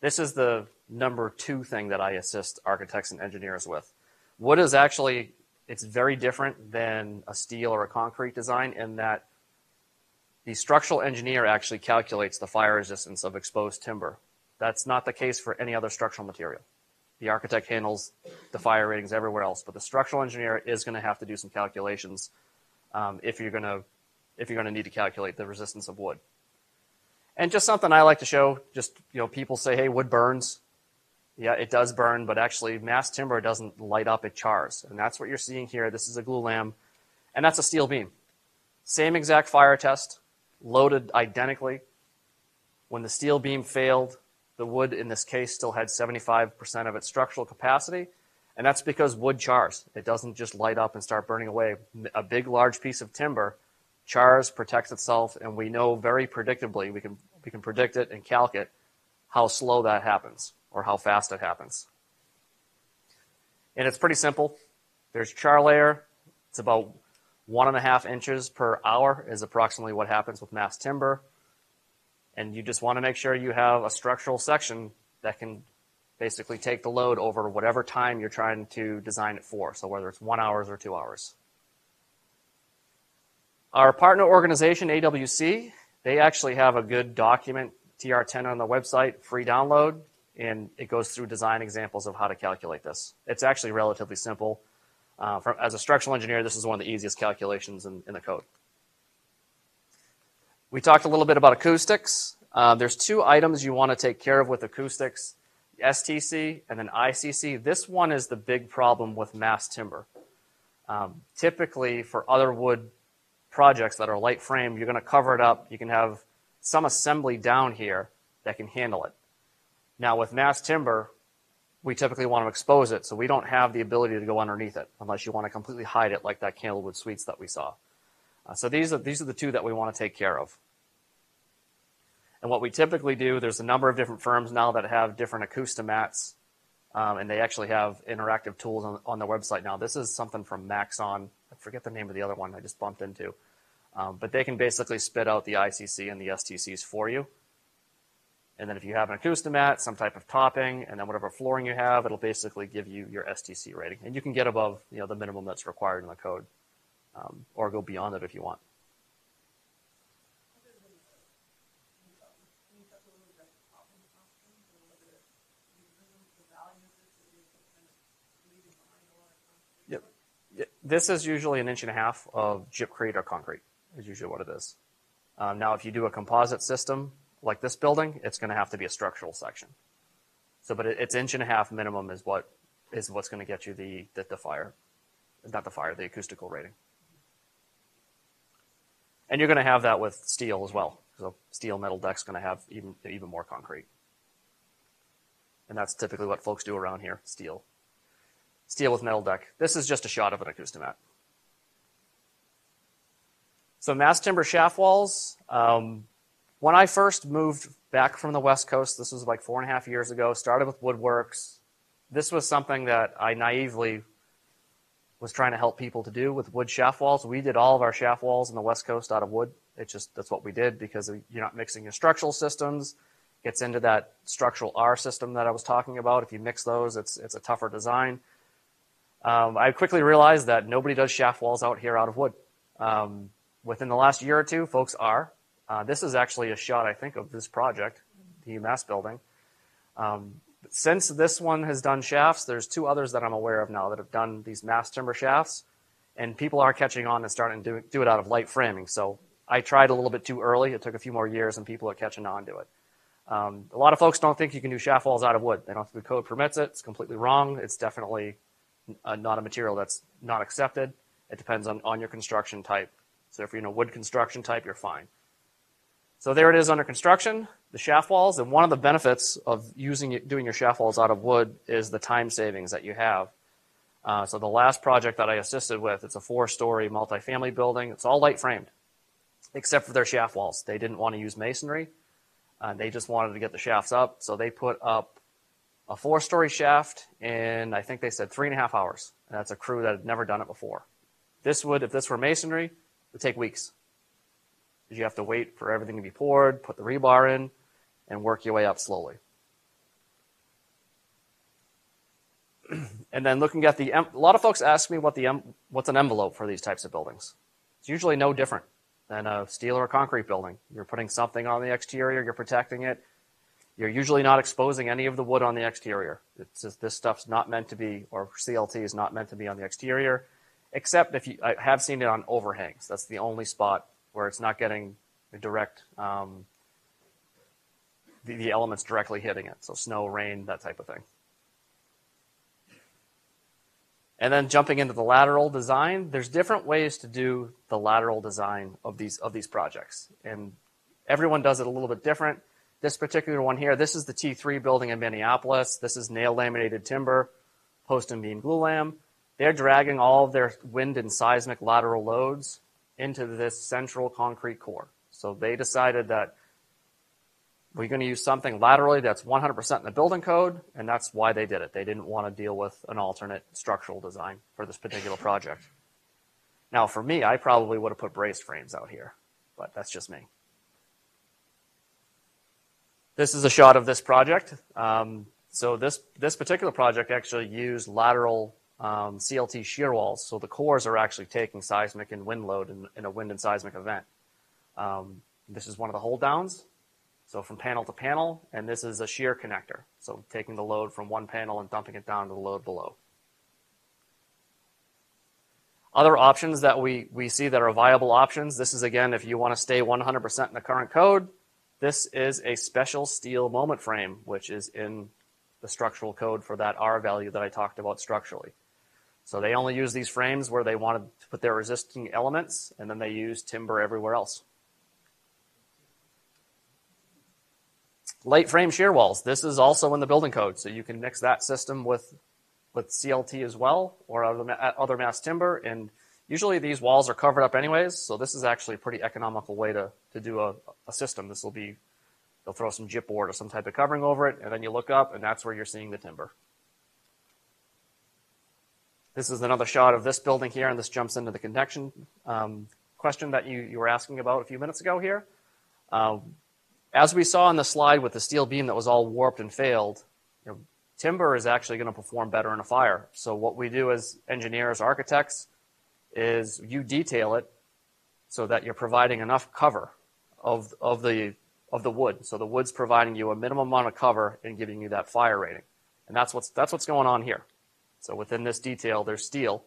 This is the number two thing that I assist architects and engineers with. Wood is actually, it's very different than a steel or a concrete design in that the structural engineer actually calculates the fire resistance of exposed timber. That's not the case for any other structural material. The architect handles the fire ratings everywhere else, but the structural engineer is going to have to do some calculations um, if you're going to if you're going to need to calculate the resistance of wood. And just something I like to show, just, you know, people say, hey, wood burns. Yeah, it does burn, but actually mass timber doesn't light up, it chars. And that's what you're seeing here. This is a glue lam, and that's a steel beam. Same exact fire test, loaded identically. When the steel beam failed, the wood in this case still had seventy-five percent of its structural capacity, and that's because wood chars. It doesn't just light up and start burning away. A big, large piece of timber chars, protects itself, and we know very predictably, we can, we can predict it and calc it, how slow that happens, or how fast it happens. And it's pretty simple. There's char layer. It's about one and a half inches per hour is approximately what happens with mass timber. And you just want to make sure you have a structural section that can basically take the load over whatever time you're trying to design it for, so whether it's one hours or two hours. Our partner organization, A W C, they actually have a good document, T R ten, on the website, free download, and it goes through design examples of how to calculate this. It's actually relatively simple. Uh, for, as a structural engineer, this is one of the easiest calculations in, in the code. We talked a little bit about acoustics. Uh, there's two items you want to take care of with acoustics, S T C and then I C C. This one is the big problem with mass timber. Um, typically, for other wood projects that are light frame, you're going to cover it up. You can have some assembly down here that can handle it. Now, with mass timber, we typically want to expose it, so we don't have the ability to go underneath it unless you want to completely hide it like that Candlewood Suites that we saw. Uh, so these are, these are the two that we want to take care of. And what we typically do, there's a number of different firms now that have different acoustomats, um, and they actually have interactive tools on, on their website now. This is something from Maxon. I forget the name of the other one I just bumped into. Um, but they can basically spit out the I C C and the S T Cs for you. And then if you have an acoustomat, some type of topping, and then whatever flooring you have, it'll basically give you your S T C rating. And you can get above, you know, the minimum that's required in the code, um, or go beyond it if you want. This is usually an inch and a half of gypcrete or concrete, is usually what it is. Um, now, if you do a composite system like this building, it's going to have to be a structural section. So, but it, it's inch and a half minimum is what is what's going to get you the, the the fire, not the fire, the acoustical rating. And you're going to have that with steel as well. So, steel metal deck's going to have even even more concrete. And that's typically what folks do around here: steel. Steel with metal deck. This is just a shot of an acoustomat. So mass timber shaft walls. Um, when I first moved back from the West Coast, this was like four and a half years ago, started with WoodWorks. This was something that I naively was trying to help people to do with wood shaft walls. We did all of our shaft walls on the West Coast out of wood. It's just, that's what we did because you're not mixing your structural systems. Gets into that structural R system that I was talking about. If you mix those, it's, it's a tougher design. Um, I quickly realized that nobody does shaft walls out here out of wood. Um, within the last year or two, folks are. Uh, this is actually a shot, I think, of this project, the UMass building. Um, since this one has done shafts, there's two others that I'm aware of now that have done these mass timber shafts, and people are catching on and starting to do, do it out of light framing. So I tried a little bit too early. It took a few more years, and people are catching on to it. Um, a lot of folks don't think you can do shaft walls out of wood. They don't think the code permits it. It's completely wrong. It's definitely... Uh, not a material that's not accepted. It depends on, on your construction type. So if you're in a wood construction type, you're fine. So there it is under construction, the shaft walls. And one of the benefits of using doing your shaft walls out of wood is the time savings that you have. Uh, so the last project that I assisted with, it's a four-story multifamily building. It's all light framed, except for their shaft walls. They didn't want to use masonry. Uh, they just wanted to get the shafts up. So they put up a four-story shaft, and I think they said three and a half hours. And that's a crew that had never done it before. This would, if this were masonry, would take weeks. You have to wait for everything to be poured, put the rebar in, and work your way up slowly. And then looking at the, a lot of folks ask me what the what's an envelope for these types of buildings. It's usually no different than a steel or a concrete building. You're putting something on the exterior, you're protecting it. You're usually not exposing any of the wood on the exterior. It's just, this stuff's not meant to be, or C L T is not meant to be on the exterior, except if you, I have seen it on overhangs. That's the only spot where it's not getting the direct, um, the, the elements directly hitting it. So snow, rain, that type of thing. And then jumping into the lateral design, there's different ways to do the lateral design of these, of these projects. And everyone does it a little bit different. This particular one here, this is the T three building in Minneapolis. This is nail laminated timber, post and beam glue lam. They're dragging all of their wind and seismic lateral loads into this central concrete core. So they decided that we're going to use something laterally that's one hundred percent in the building code, and that's why they did it. They didn't want to deal with an alternate structural design for this particular project. Now, for me, I probably would have put braced frames out here, but that's just me. This is a shot of this project. Um, So this, this particular project actually used lateral um, C L T shear walls. So the cores are actually taking seismic and wind load in, in a wind and seismic event. Um, this is one of the hold downs. So from panel to panel, and this is a shear connector. So taking the load from one panel and dumping it down to the load below. Other options that we, we see that are viable options, this is again, if you want to stay one hundred percent in the current code, this is a special steel moment frame, which is in the structural code for that R value that I talked about structurally. So they only use these frames where they wanted to put their resisting elements, and then they use timber everywhere else. Light frame shear walls. This is also in the building code, so you can mix that system with, with C L T as well, or other, other mass timber, and usually these walls are covered up anyways, so this is actually a pretty economical way to, to do a, a system. This will be, they'll throw some gypboard or some type of covering over it, and then you look up, and that's where you're seeing the timber. This is another shot of this building here, and this jumps into the connection um, question that you, you were asking about a few minutes ago here. Uh, as we saw on the slide with the steel beam that was all warped and failed, you know, timber is actually going to perform better in a fire. So what we do as engineers, architects, is you detail it so that you're providing enough cover of, of, the, of the wood. So the wood's providing you a minimum amount of cover and giving you that fire rating. And that's what's, that's what's going on here. So within this detail, there's steel,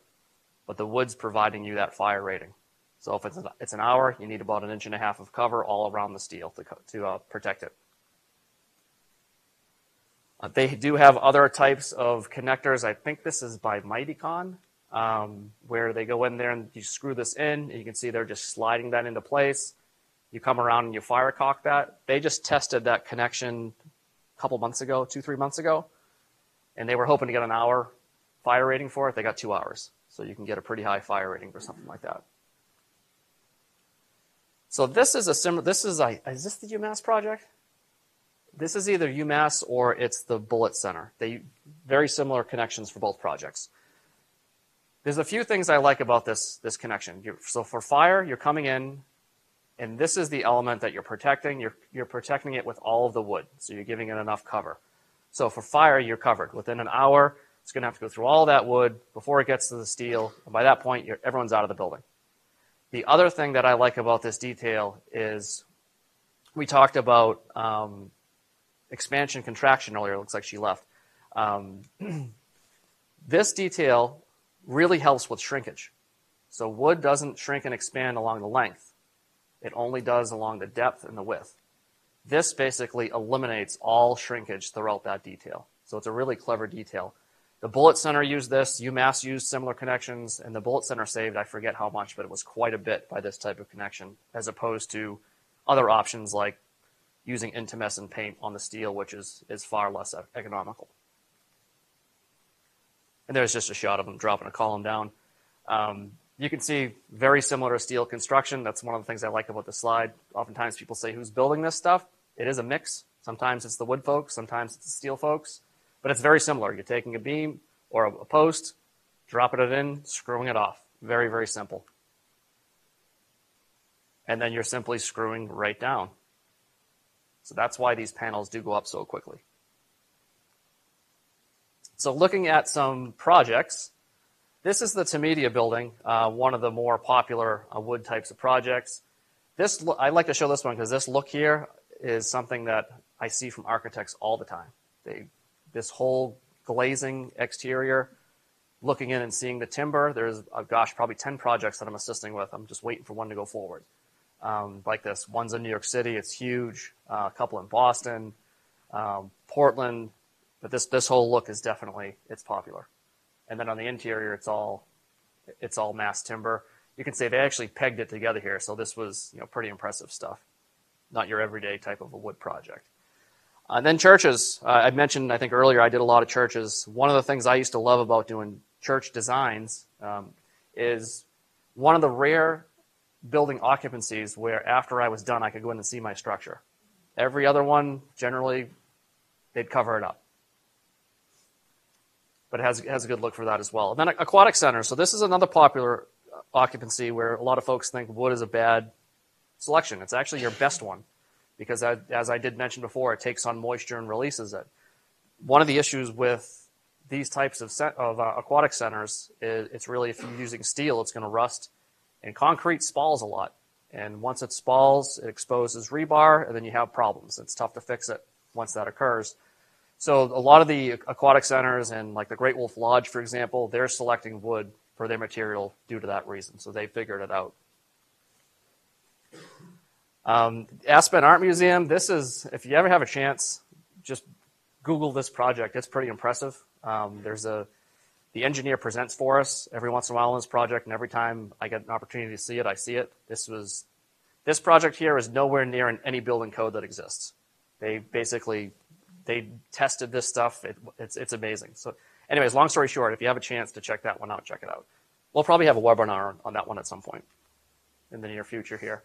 but the wood's providing you that fire rating. So if it's an, it's an hour, you need about an inch and a half of cover all around the steel to, to uh, protect it. Uh, they do have other types of connectors. I think this is by MightyCon, um, where they go in there and you screw this in, and you can see they're just sliding that into place. You come around and you fire caulk that. They just tested that connection a couple months ago, two, three months ago, and they were hoping to get an hour fire rating for it. They got two hours. So you can get a pretty high fire rating for something like that. So this is a similar, this is a, is this the UMass project? This is either UMass or it's the Bullitt Center. They very similar connections for both projects. There's a few things I like about this, this connection. You're, so for fire, you're coming in, and this is the element that you're protecting. You're, you're protecting it with all of the wood, so you're giving it enough cover. So for fire, you're covered. Within an hour, it's going to have to go through all that wood before it gets to the steel, and by that point, you're, everyone's out of the building. The other thing that I like about this detail is we talked about um, expansion contraction earlier. It looks like she left. Um, this detail really helps with shrinkage. So wood doesn't shrink and expand along the length. It only does along the depth and the width. This basically eliminates all shrinkage throughout that detail. So it's a really clever detail. The Bullitt Center used this, UMass used similar connections, and the Bullitt Center saved, I forget how much, but it was quite a bit by this type of connection, as opposed to other options like using intumescent paint on the steel, which is, is far less economical. And there's just a shot of them dropping a column down. Um, you can see very similar to steel construction. That's one of the things I like about the slide. Oftentimes people say, who's building this stuff? It is a mix. Sometimes it's the wood folks, sometimes it's the steel folks. But it's very similar. You're taking a beam or a post, dropping it in, screwing it off. Very, very simple. And then you're simply screwing right down. So that's why these panels do go up so quickly. So looking at some projects, this is the Tamedia building, uh, one of the more popular uh, wood types of projects. This, I like to show this one because this look here is something that I see from architects all the time. They This whole glazing exterior, looking in and seeing the timber. There's, oh gosh, probably ten projects that I'm assisting with. I'm just waiting for one to go forward. Um, like this, one's in New York City. It's huge. Uh, a couple in Boston, um, Portland. But this this whole look is definitely, it's popular. And then on the interior, it's all it's all mass timber. You can see they actually pegged it together here. So this was, you know, pretty impressive stuff. Not your everyday type of a wood project. And then churches. Uh, I mentioned, I think earlier, I did a lot of churches. One of the things I used to love about doing church designs um, is one of the rare building occupancies where after I was done, I could go in and see my structure. Every other one, generally, they'd cover it up. But it has, it has a good look for that as well. And then aquatic centers. So this is another popular occupancy where a lot of folks think wood is a bad selection. It's actually your best one. Because as I did mention before, it takes on moisture and releases it. one of the issues with these types of, set, of uh, aquatic centers is it's really, if you're using steel, it's going to rust, and concrete spalls a lot. And once it spalls, it exposes rebar, and then you have problems. It's tough to fix it once that occurs. So a lot of the aquatic centers and like the Great Wolf Lodge, for example, they're selecting wood for their material due to that reason. So they figured it out. Um, Aspen Art Museum, this is, if you ever have a chance, just Google this project. It's pretty impressive. Um, there's a, the engineer presents for us every once in a while on this project, and every time I get an opportunity to see it, I see it. This was, this project here is nowhere near in any building code that exists. They basically, they tested this stuff. It, it's, it's amazing. So anyways, long story short, if you have a chance to check that one out, check it out. We'll probably have a webinar on that one at some point in the near future here.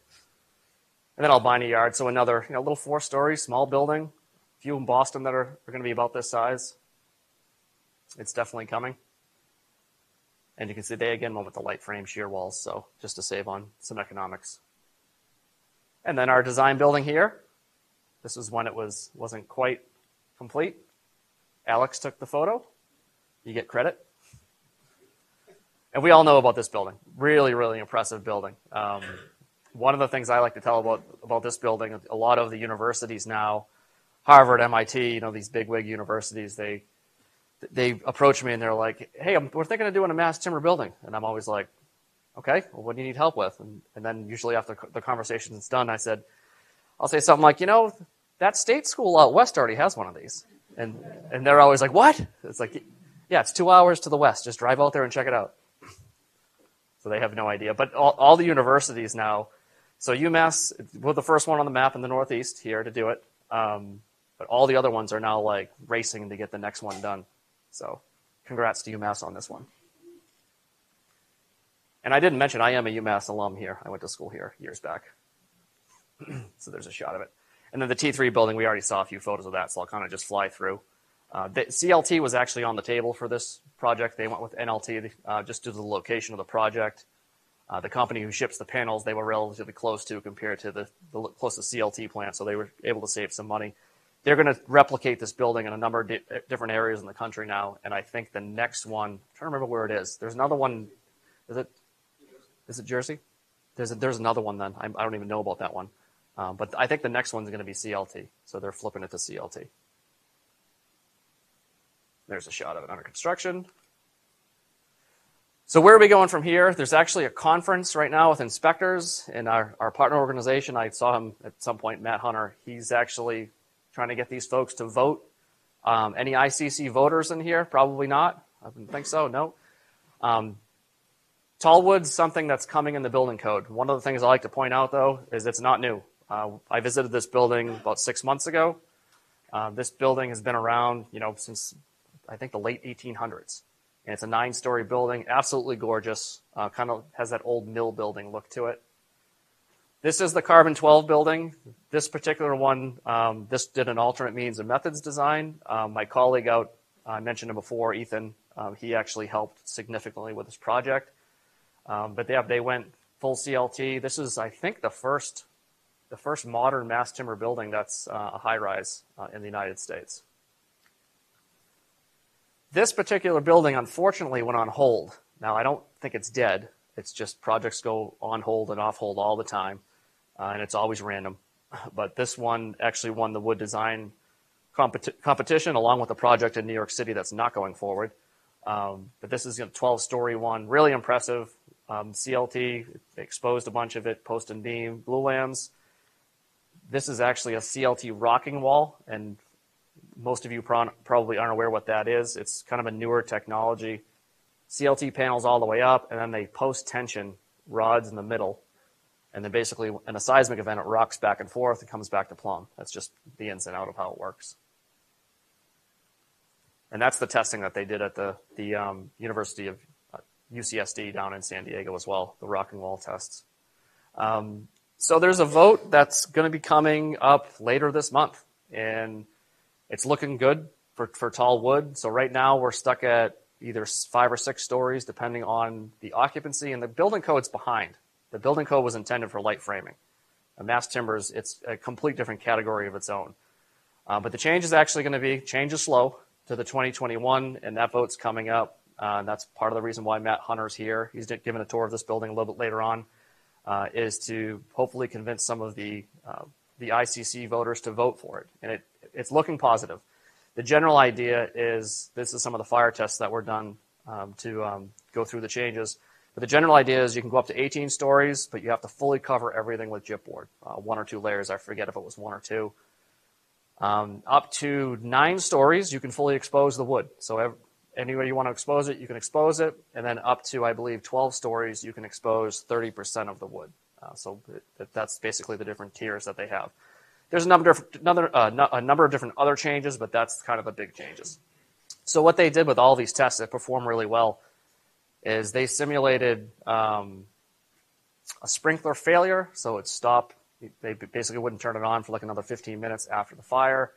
And then Albina Yard, so another you know, little four-story, small building. A few in Boston that are, are going to be about this size. It's definitely coming. And you can see they again went with the light frame shear walls, so just to save on some economics. And then our design building here. This is when it was, wasn't quite complete. Alex took the photo. You get credit. And we all know about this building. Really, really impressive building. Um, One of the things I like to tell about, about this building, a lot of the universities now, Harvard, M I T, you know, these bigwig universities, they they approach me and they're like, hey, I'm, we're thinking of doing a mass timber building. And I'm always like, okay, well, what do you need help with? And, and then usually after the conversation is done, I said, I'll say something like, you know, that state school out west already has one of these. And, and they're always like, what? It's like, yeah, it's two hours to the west. Just drive out there and check it out. So they have no idea. But all, all the universities now, so UMass, we're the first one on the map in the Northeast here to do it. Um, but all the other ones are now like racing to get the next one done. So congrats to UMass on this one. And I didn't mention I am a UMass alum here. I went to school here years back. So there's a shot of it. And then the T three building, we already saw a few photos of that, so I'll kind of just fly through. Uh, the C L T was actually on the table for this project. They went with N L T uh, just due to the location of the project. Uh, the company who ships the panels, they were relatively close to compared to the, the closest C L T plant, so they were able to save some money. They're going to replicate this building in a number of di different areas in the country now, and I think the next one, I'm trying to remember where it is. There's another one. Is it, is it Jersey? There's, a, there's another one then. I, I don't even know about that one. Um, but I think the next one's going to be C L T, so they're flipping it to C L T. There's a shot of it under construction. So where are we going from here? There's actually a conference right now with inspectors in our, our partner organization. I saw him at some point, Matt Hunter. He's actually trying to get these folks to vote. Um, any I C C voters in here? Probably not. I don't think so, no. Um, Tallwood's something that's coming in the building code. One of the things I like to point out, though, is it's not new. Uh, I visited this building about six months ago. Uh, this building has been around, you know, since I think the late eighteen hundreds. And it's a nine-story building, absolutely gorgeous, uh, kind of has that old mill building look to it. This is the Carbon twelve building. This particular one, um, this did an alternate means and methods design. Um, my colleague out, I uh, mentioned him before, Ethan, um, he actually helped significantly with this project. Um, but they, they went full C L T. This is, I think, the first, the first modern mass timber building that's uh, a high-rise uh, in the United States. This particular building, unfortunately, went on hold. Now, I don't think it's dead. It's just projects go on hold and off hold all the time, uh, and it's always random. But this one actually won the wood design competi competition along with a project in New York City that's not going forward. Um, but this is a twelve-story one, really impressive. Um, C L T exposed a bunch of it, post and beam, blue lambs. This is actually a C L T rocking wall, and most of you probably aren't aware what that is. It's kind of a newer technology. C L T panels all the way up, and then they post-tension rods in the middle. And then basically, in a seismic event, it rocks back and forth and comes back to plumb. That's just the ins and out of how it works. And that's the testing that they did at the, the um, University of uh, U C S D down in San Diego as well, the rocking wall tests. Um, so there's a vote that's going to be coming up later this month. And it's looking good for, for tall wood. So right now we're stuck at either five or six stories, depending on the occupancy. And the building code's behind. The building code was intended for light framing. And mass timbers, it's a complete different category of its own. Uh, but the change is actually going to be, change is slow. to the twenty twenty-one, and that vote's coming up. Uh, and that's part of the reason why Matt Hunter's here. He's giving a tour of this building a little bit later on, uh, is to hopefully convince some of the uh, the I C C voters to vote for it. And it it's looking positive. The general idea is this is some of the fire tests that were done um, to um, go through the changes. But the general idea is you can go up to eighteen stories, but you have to fully cover everything with gypboard, uh, one or two layers. I forget if it was one or two. Um, up to nine stories, you can fully expose the wood. So every, anywhere you want to expose it, you can expose it. And then up to, I believe, twelve stories, you can expose thirty percent of the wood. Uh, so it, that's basically the different tiers that they have. There's a number, of, another, uh, no, a number of different other changes, but that's kind of the big changes. So what they did with all these tests that perform really well is they simulated um, a sprinkler failure. So it stopped. They basically wouldn't turn it on for like another fifteen minutes after the fire.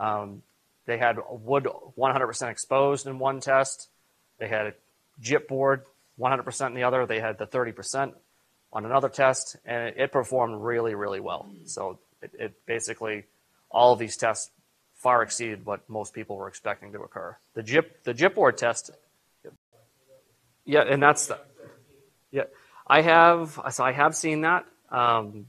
Um, they had wood one hundred percent exposed in one test. They had gypboard one hundred percent in the other. They had the thirty percent on another test, and it, it performed really, really well. So it, it basically, all of these tests far exceeded what most people were expecting to occur. The gyp, the gypboard test, yeah, and that's the, yeah, I have, so I have seen that. Um,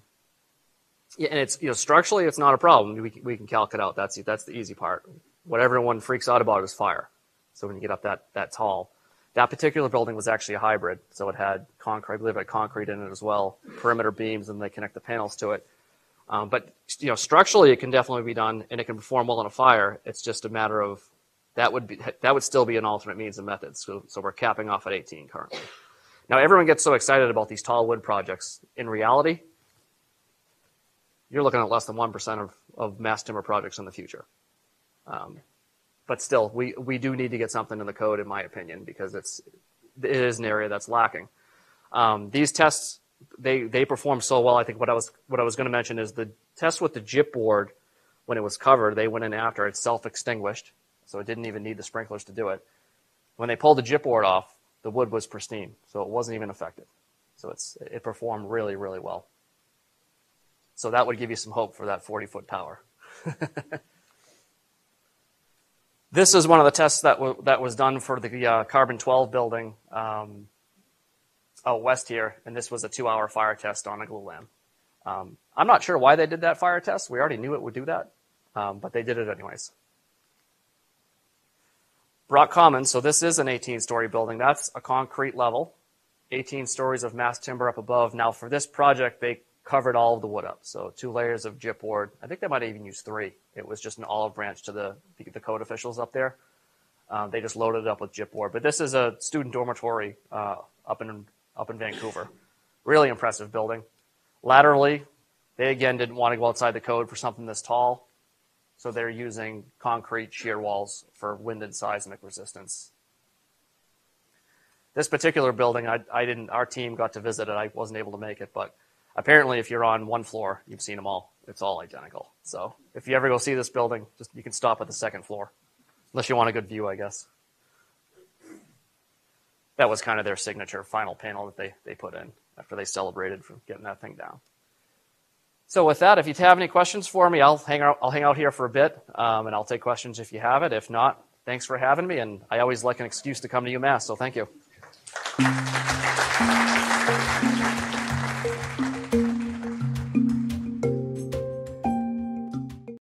Yeah, and it's, you know, structurally it's not a problem. We can, we can calc it out. That's that's the easy part. What everyone freaks out about is fire. So when you get up that that tall, that particular building was actually a hybrid. So it had concrete, I believe it had concrete in it as well, perimeter beams, and they connect the panels to it. Um, but you know, structurally it can definitely be done, and it can perform well in a fire. It's just a matter of that would be that would still be an alternate means and method. So so we're capping off at eighteen currently. Now everyone gets so excited about these tall wood projects. In reality, you're looking at less than one percent of, of mass timber projects in the future. Um, but still, we, we do need to get something in the code, in my opinion, because it's, it is an area that's lacking. Um, these tests, they, they perform so well. I think what I was, what I was going to mention is the test with the gypboard, when it was covered, they went in after it self-extinguished, so it didn't even need the sprinklers to do it. When they pulled the gypboard off, the wood was pristine, so it wasn't even affected. So it's, it performed really, really well. So that would give you some hope for that forty-foot tower. This is one of the tests that, that was done for the uh, Carbon twelve building um, out west here, and this was a two-hour fire test on a glue lamp. Um, I'm not sure why they did that fire test. We already knew it would do that, um, but they did it anyways. Brock Commons, so this is an eighteen-story building. That's a concrete level, eighteen stories of mass timber up above. Now, for this project, they covered all of the wood up. So two layers of gypboard. I think they might even use three. It was just an olive branch to the, the, the code officials up there. Um, they just loaded it up with gypboard. But this is a student dormitory uh, up in, up in Vancouver. Really impressive building. Laterally, they again didn't want to go outside the code for something this tall. So they're using concrete shear walls for wind and seismic resistance. This particular building, I, I didn't, our team got to visit it. I wasn't able to make it, but apparently, if you're on one floor, you've seen them all. It's all identical. So if you ever go see this building, just you can stop at the second floor, unless you want a good view, I guess. That was kind of their signature final panel that they, they put in after they celebrated for getting that thing down. So with that, if you have any questions for me, I'll hang out, I'll hang out here for a bit, um, and I'll take questions if you have it. If not, thanks for having me, and I always like an excuse to come to UMass, so thank you.